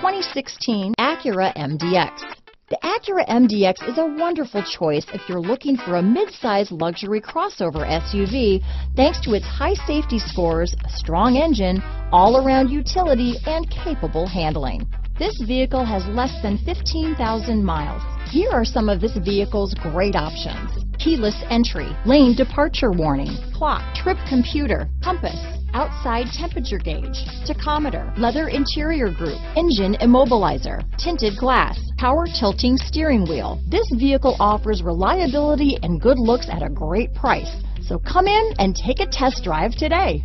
2016 Acura MDX. The Acura MDX is a wonderful choice if you're looking for a mid-size luxury crossover SUV thanks to its high safety scores, strong engine, all-around utility, and capable handling. This vehicle has less than 15,000 miles. Here are some of this vehicle's great options: keyless entry, lane departure warning, clock, trip computer, compass, outside temperature gauge, tachometer, leather interior group, engine immobilizer, tinted glass, power tilting steering wheel. This vehicle offers reliability and good looks at a great price. So come in and take a test drive today.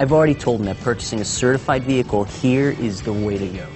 I've already told them that purchasing a certified vehicle here is the way to go.